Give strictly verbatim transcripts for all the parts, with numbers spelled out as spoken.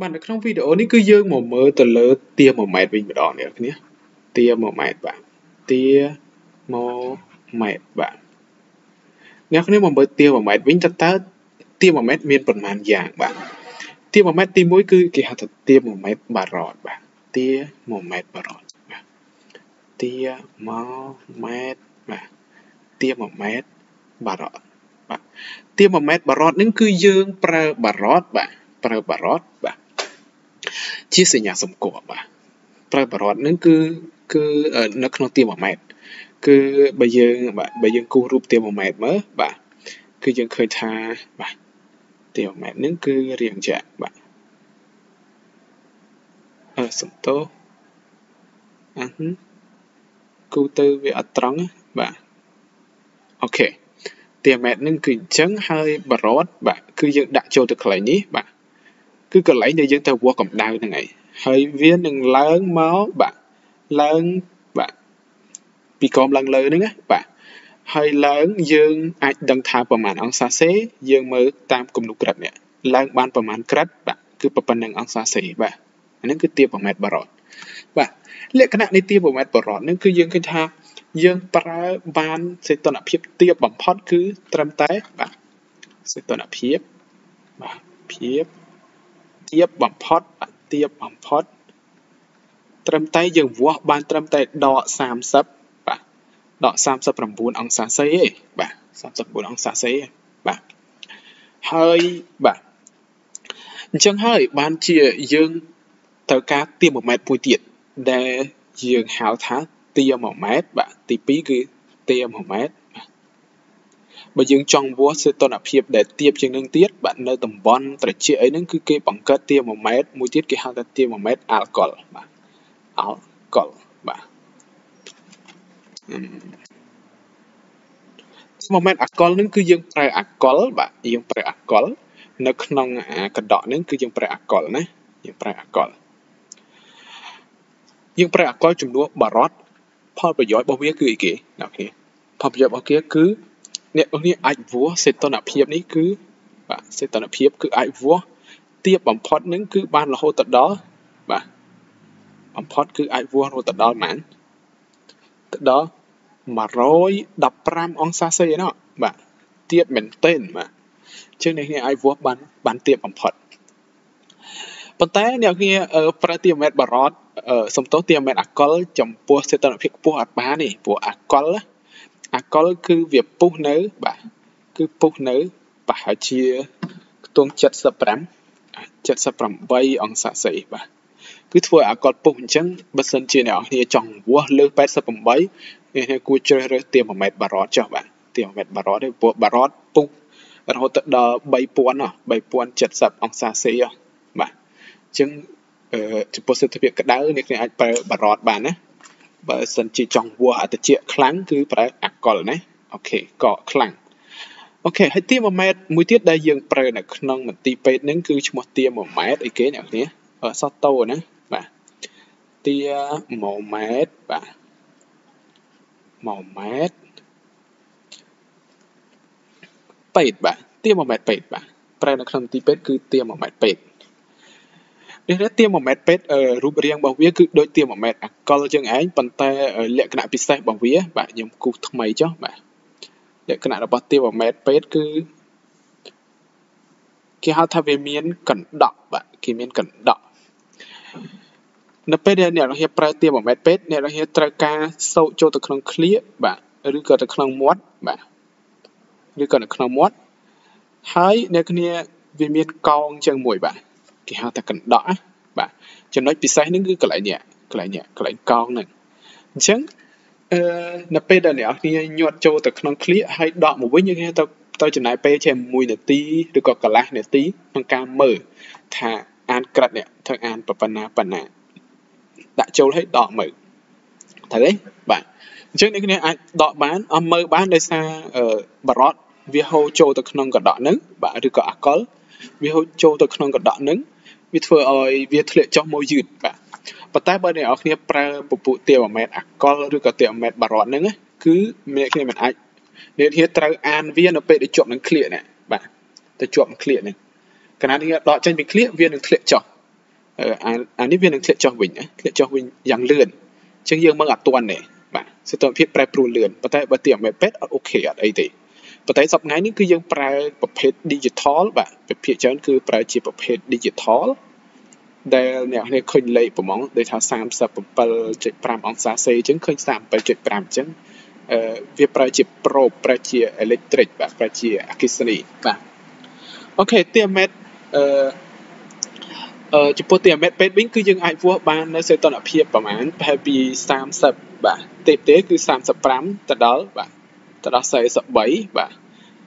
บันในครั้งวิดีโอนี้คือเยอะหมดเมื่อตลอดเตี้ยหมดแมทวิ่งไปดอกเนี่ยคือเนี้ยเตี้ยหมดแมทบ้างเตี้ยหมดแมทบ้างเนี่ยคือเนี้ยหมดเมื่อเตี้ยหมดแมทวิ่งจัดตัดเตี้ยหมดแมทมีประมาณอย่างบ้างเตี้ยหมดแมทตีมุ้ยคือเกี่ยวกับเตี้ยหมดแมทบารอดบ้างเตี้ยหมดแมทบารอดบ้างเตี้ยหมดแมทบ้างเตี้ยหมดแมทบารอดบ้างเตี้ยหมดแมทบารอดนั่นคือเยื่อปลาบารอดบ้างปลาบารอดบ้างชี้สัญญาสมกอบป่ะปลายบารอดนั่นคือคือเอ่อนักนองเตียมอแมทคือใบยืงบ่ะใบยืงกู้รูปเตียมอแมทเมื่อบ่ะคือยังเคยทาบ่ะเตียมอแมทนั่นคือเรียงแจกบ่ะเออสมโตอือฮึกู้เตอร์เวอตรังบ่ะโอเคเตียมอแมทนั่นคือจังไฮบารอดบ่ะคือยังดักโจตัวใครนี้บ่ะคือกระไรในยังเทวัวกับดาวยังไงเฮ้ยเวียนหนึ่งล้างเมาส์บะล้างบะปีกอมล้างเลยนึงนะบะเฮ้ยล้างยังอาจดังทาประมาณองศาเซยังมือตามกลุ่มลูกกระดเนี่ยล้างบานประมาณกระดบะคือประมาณหนึ่งองศาเซบะอันนั้นคือเตียประมาณบารอดบะเละขณะในเตียประมาณบารอดนั่นคือยังคือทายังปลาบานเซตนาเพียบเตียบัมพอดคือตรมแต่บะเซตนาเพียบบะเพียบเตียบบัมพอดเตียบบัมพอดเติมไตยังวัวบานเติมไตดอกสามซับปะดอกสามซับประมูลองศาเซ่ปะสามซับประมูลองศาเซ่ปะเฮ้ยปะจังเฮ้ยบานเจียยังเท่ากับเตียบหมอกแมทปูเตียดได้ยังหาวท้าเตียบหมอกแมทปะตีปีคือเตียบหมอกแมทบางยังจังวัวเซตนาเพียบแต่เทียบยังนึงเทียบแบบในตำบลแต่เชื่อไอ้นั่นคือเกี่ยบังคับเทียบมาเม็ดมูเทียบเกี่ยหาแต่เทียบมาเม็ดแอลกอฮอล์แบบแอลกอฮอล์แบบเทียบมาเม็ดแอลกอฮอล์นั่นคือยังแปรแอลกอฮอล์แบบยังแปรแอลกอฮอล์นักนองกระดอนนั่นคือยังแปรแอลกอฮอล์นะยังแปรแอลกอฮอล์ยังแปรแอลกอฮอล์จำนวนบารอดพ่อประโยชน์บ่เวียคืออีกกี่โอเคพ่อประโยชน์บ่เวียคือเนี่ยตรงนี้ไอ้วัวเซตตนาเพียบนี่คือบ่ะเซตตนาเพียบคือไอ้วัวเตียบบัมพอดนั่นคือบ้านเราโหตัดดอบ่ะบัมพอดคือไอ้วัวเราตัดดอหมันตัดดอมาร้อยดับปรามองซาเซ่เนาะบ่ะเตียบเหม็นเต้นบ่ะเช่นนี้ไอ้วัวบ้านบ้านเตียบบัมพอดปัจจัยเนี่ยคือเออประเตียมเม็ดบารอดเออสมโตเตียมเม็ดอักกอลจำพวกเซตตนาเพียบพวกอัดบ้านนี่พวกอักกอลละอักกอลคือเวียบปุ๊กเนื้อบ่ะคือปุ๊กเนื้อป่าเชียตรงจัดสปรัมจัดสปรัมใบองศาเซบ่ะคือทัวอักกอลปุ๊กจังบัสเซนเชียเนี่ยเนี่ยจังวัวเลือกแปดสปรัมใบเนี่ยกูเจอเรื่องเตรียมมาเม็ดบารอดเจ้าบ่ะเตรียมมาเม็ดบารอดได้ปุ๊บบารอดปุ๊กเราตัดดอใบปวนเนาะใบปวนจัดสับองศาเซอ่ะบ่ะจังเอ่อจุดโพสต์ทะเบียนกระดาษเนี่ยเนี่ยไปบารอดบ่ะนะบ่สันจีจองวัวอาจจะเจียคลังคือแปลอักกอลนะโอเคก็คลังโอเคให้เตี้ยมาเม็ดมวยเตี้ยได้ยังแปลน่ะขนมตีเป็ดนั่นคือชมเตี้ยมาเม็ดไอ้เก๋เนี่ยเนี้ยเออซอตโต้นะบ่เตี้ยมาเม็ดบ่มาเม็ดเป็ดบ่เตี้ยมาเม็ดเป็ดบ่แปลน่ะขนมตีเป็ดคือเตี้ยมาเม็ดเป็ดเดี๋ยวเตียมหมอกแมทเป็ดเอ่อรูปเรียงบางเวียคือโดยเตียมหมอกแมทก็จะง่ายปันแต่เล็กขนาดพิเศษบางเวียแบบยมกูทำไมเจ้าแบบเล็กขนาดเราบอกเตียมหมอกแมทเป็ดคือคือเขาทำเป็นเมียนกันดอกแบบคือเมียนกันดอกนับเป็ดเนี่ยเราเห็นปลายเตียมหมอกแมทเป็ดเนี่ยเราเห็นตะกาโซโจตะคลังเคลียแบบหรือเกิดตะคลังมดแบบหรือเกิดตะคลังมดให้เนี่ยคือเนี่ยเป็นเมียนกองเชิงมวยแบบกี่ห้าตะกันดอกบ่ะจำนวนพิเศษนึงคือกระไรเนี่ยกระไรเนี่ยกระไรกองหนึ่งจังเอ่อนับเป็ดเดี๋ยวนี้ยอดโจตะคลองเคลียให้ดอกหมดไว้ยังไงตอนตอนจะไหนไปเช่นมวยเนี่ยตีหรือก็กระไรเนี่ยตีทางการเมื่อถ้าอ่านกระเนี่ยทางอ่านปะปนาปนาดักโจให้ดอกเมื่อแต่เลยบ่ะจังนี่คือเนี่ยดอกบ้านเอาเมื่อบ้านได้ซาเอ่อบารอดวิโฮโจตะคลองกระดอกนึงบ่ะหรือก็อักกอลวิโฮโจตะคลองกระดอกนึงวิธีเอาวิธีเลี้ยงจอมมวยยืดแบบปัจจัยบางอย่างเนี่ยแปลปุบเตียวแมทอักกอลหรือก็เตียวแมทบารอดนั่นไงคือเมื่อเนี่ยมันไอเนี่ยที่ตราอันวิ่งเอาไปได้จบนั่งเคลียร์เนี่ยแบบแต่จบมันเคลียร์เนี่ยขณะที่เราจะมีเคลียร์วิ่งหนึ่งเคลียร์จบ เอออันนี้เป็นหนึ่งเคล็ดจอวิญนะเคล็ดจอวิญยังเลื่อนเชื่อเยื่อเมื่ออัดตัวเนี่ยบ่ะสตอมพิษแปรปรูเลื่อนประเทศบัตเตียมแบบเป็ดโอเคอะไรตีประเทศสับไงนี่คือยังแปรประเภทดิจิทัลบ่ะประเภทฉันคือแปรจีประเภทดิจิทัลแต่เนี่ยในเคยเลยผมมองโดยทางสามสับเปิลจุดปรามองศาเซจึงเคยสามไปจุดปรามจึงเอ่อเวียแปรจีโปรแปรจีอิเล็กทริกบ่ะแปรจีอะคิสนีบ่ะโอเคเตียมเม็ดเอ่อจุดโปรตีนเม็ดเป็ดวิ่งคือยังไอพวกบ้านในเซตอนอภิปรายมันแพบีสามสับบ่ะเตะเตะคือสามสับพร้ำแต่ดอลบ่ะแต่ดอลใส่สับใบบ่ะ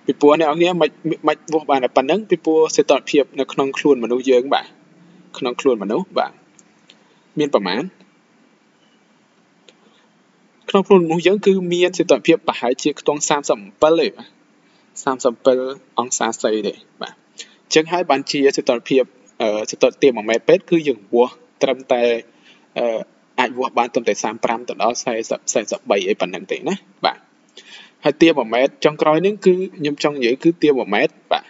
ปีปัวในอันนี้มันมันพวกบ้านในปันนึงปีปัวเซตอนอภิปรายในขนมครูนมันดูเยอะบ่ะขนมครูนมันดูบ่ะมีประมาณขนมครูนมันเยอะคือมีเซตอนอภิปรายเจียกตรงสามสับเปลือยบ่ะสามสับเปลือยองศาใส่เด็กบ่ะเชิงให้บัญชีเซตอนอภิปรายเอ่อสตอเตียมของแม่เป็ดคืออย่างวัวตรมแต่เอ่อไอวัวบ้านตรมแต่สามปรามตรมเอาใส่สับใส่สับใบไอปันนั่นเองนะบ่ะให้เตียมของแม่จังกรอยนึงคือยำจังใหญ่คือเตียมของแม่บ่ะ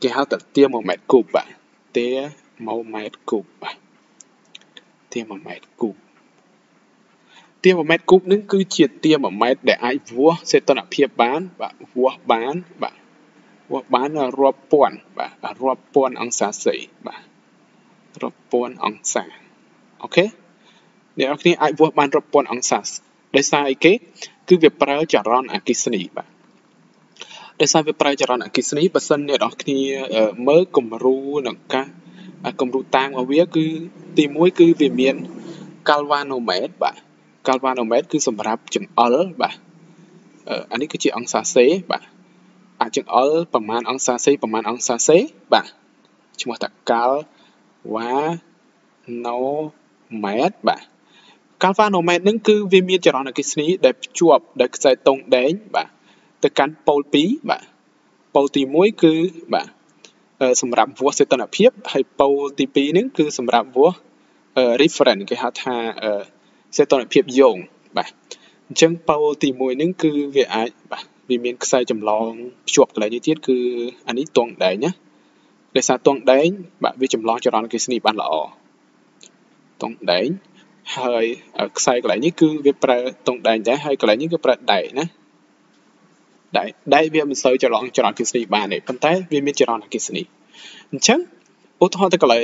แกเอาแต่เตียมของแม่กูบ่ะเตียมของแม่กูบ่ะเตียมของแม่กูเตียมของแม่กูนึงคือเฉียดเตียมของแม่แต่ไอวัวเซตระเพียบบ้านบ่ะวัวบ้านบ่ะว่าบ้านรวบป่วนบ่ะรวบป่วนองศาสี่บ่ะรวบป่วนองศาโอเคเดี๋ยวนี้ไอ้วัวบ้านรวบป่วนองศาได้ใส่เก๊คือเว็บเปราจารอนอคิสนีบ่ะได้ใส่เว็บเปราจารอนอคิสนีประสิทธิ์เนี่ยเดี๋ยวนี้เมื่อกลุ่มรู้หนังกะกลุ่มรู้ต่างเอาไว้คือตีมวยคือเวียนเมียนกาลวานอเมตบ่ะกาลวานอเมตคือสำหรับจุดอัลบ่ะอันนี้คือจีองศาสี่บ่ะอาจจะเอาประมาณองศาเซประมาณองศาเซบ่ะชั่วโมงตะกาลวาโนเมตรบ่ะกาลวาโนเมตรนั่นคือวิมีจารณกิจนี้ได้จวบได้ใส่ตรงเด่นบ่ะแต่การโปรตีบ่ะโปรตีมวยคือบ่ะสำหรับวัวเซตันอภิบให้โปรตีปีนั่นคือสำหรับวัวรีเฟรนซ์คือหาทาเซตันอภิบโยงบ่ะจึงโปรตีมวยนั่นคือเวอบ่ะวิมีนใส่จำลองจวบอะไรนี่ที่คืออันนี้ตวงแดงเนี่ยในสารตวงแดงแบบวิจำลองจารณ์กิสนีบ้านละอตวงแดงเฮ้ยใส่อะไรนี่คือวิปราตวงแดงจะให้อะไรนี่ก็ประดัยนะได้ได้วิมีนใส่จารณ์จารณ์กิสนีบ้านเนี่ยพันท้ายวิมีนจารณ์กิสนีฉันอุทธรณ์แต่อะไร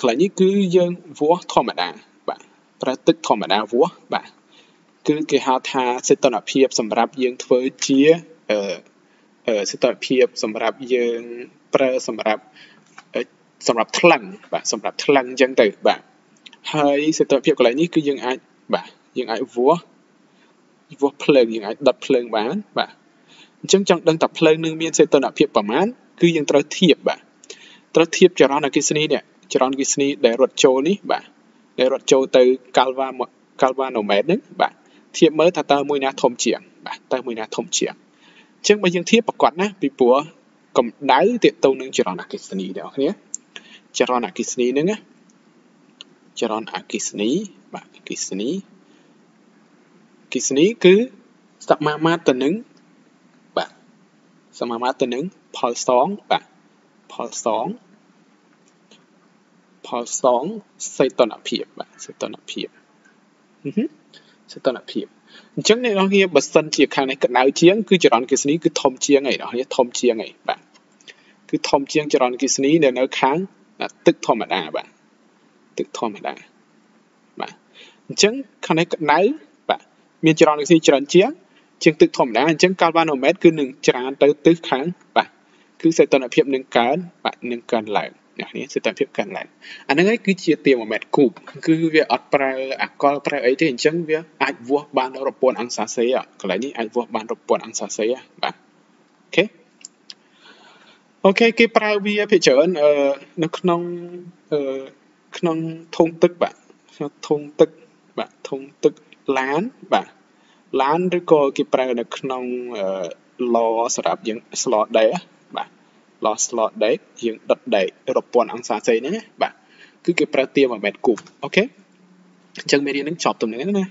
อะไรนี่คือยังวัวธรรมดาแบบประตึกธรรมดาวัวแบบคือเกี่ยวทาเซตนาเพียบสำหรับยังเทอร์เจียเอ่อเอ่อเซตนาเพียบสำหรับยังเปรสำหรับเอ่อสำหรับทลังบ่ะสำหรับทลังยังตื่นบ่ะเฮ้ยเซตนาเพียบอะไรนี่คือยังไอบ่ะยังไอวัววัวเพลิงยังไอดับเพลิงบ้านบ่ะจังจังดังดับเพลิงหนึ่งมีเซตนาเพียบประมาณคือยังตระเทียบบ่ะตระเทียบจารอนกิสนีเนี่ยจารอนกิสนีได้รถโจนี่บ่ะได้รถโจตื่นกาลวาคาลวาโนเมตรนึงบ่ะเทียบเมื่อถ้าเตอร์มวยนาทมเฉียงบ่ะเตอร์มวยนาทมเฉียงเช่นมายังเทียบประกอบนะปีปัวกำได้เตะตัวนึงจารอนอคิสนีเดี๋ยวนี้จารอนอคิสนีนึงนะจารอนอคิสนีบ่ะอคิสนีอคิสนีคือสมามาตรหนึ่งบ่ะสมามาตรหนึ่งพอลสองบ่ะพอลสองพอลสองใส่ตอนอภิบบ่ะใส่ตอนอภิบเซตนาเพียบจังในเราเรียกบัตรสัญชีคางในกระดาษเชียงคือจารอนกิสนีคือทอมเชียงไงเราเรียกทอมเชียงไงบ่ะคือทอมเชียงจารอนกิสนีเดี๋ยวเนื้อค้างตึกธรรมดาบ่ะตึกธรรมดาบ่ะจังคางในกระดาษบ่ะมีจารอนกิสนีจารอนเชียงเชียงตึกธรรมดาจังการวานอเมตรคือหนึ่งจารอนเตอร์ตึกค้างบ่ะคือเซตนาเพียบหนึ่งการบ่ะหนึ่งการหลายอย่างนี้เซตนาเพียบการหลายอันนั้นก็คือเชียร์เตียมอเมตรกูคือเวอปลาอักกอปลาไอที่เห็นจังเวอไอวัวบานรบปวนอังสาเซียก็เลยนี่ไอวัวบานรบปวนอังสาเซียบ่ะโอเคโอเคคือปลาเวอพิจารณาเอ่อนักน้องเอ่อน้องทงตึกบ่ะทงตึกบ่ะทงตึกล้านบ่ะล้านหรือก็คือปลานักน้องเอ่อล้อสลับยังสล็อตได้บ่ะลอสลอดได้ยังดัดได้รบปวนอังสาเซนี่บ่ะคือเก็บประเตียมแบบกลุ่มโอเคจังเมรีนั่งจอบตรงนี้นะ